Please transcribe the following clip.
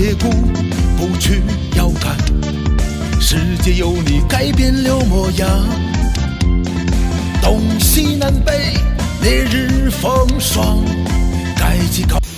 铁骨，不去遥看。世界由你改变了模样。东西南北，烈日风霜，改革开放。